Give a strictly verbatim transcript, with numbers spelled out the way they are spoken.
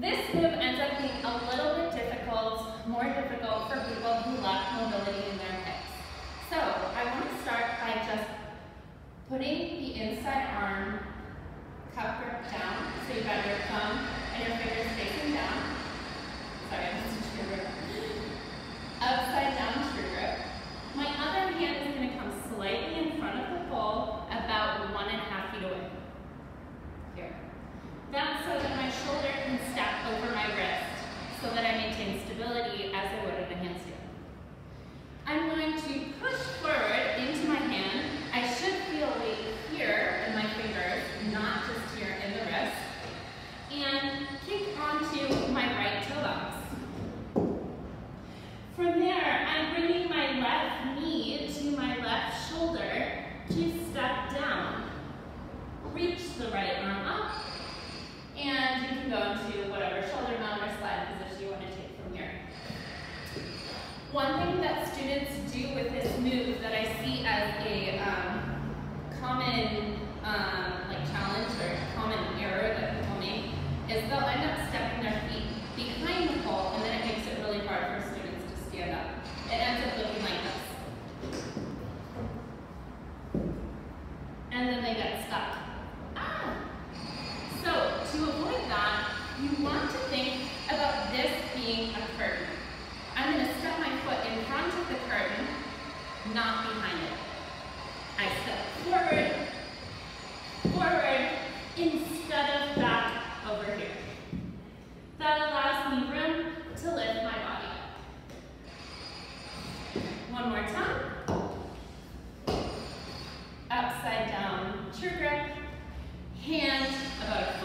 This move ends up being a little bit difficult, more difficult for people who lack mobility in their hips. So I want to start by just putting the inside arm cup grip down. So you've got your thumb and your fingers facing down. Sorry, I'm just a true grip. Upside down true grip. My other hand is going to come slightly in front of the pole, about one and a half feet away. Here. That's so that my shoulder can stack over my wrist so that I maintain stability as I would in a handstand. I'm going to push forward into my hand. I should feel weight here in my fingers, not just here in the wrist. And kick onto my right toe box. From there, I'm bringing my left knee to my left shoulder to step down. Reach the right arm up. And you can go into whatever shoulder mount or slide position you want to take from here. One thing that students do with this move that I see as a um, common um, like challenge or common error that people make is they'll end up stepping their feet behind the pole, and then it makes it really hard for students to stand up. It ends up looking like this. And then they get stuck. To avoid that, you want to think about this being a curtain. I'm going to step my foot in front of the curtain, not behind it. I step forward, forward, instead of back over here. That allows me room to lift my body up. One more time. Upside down, true grip, hand above.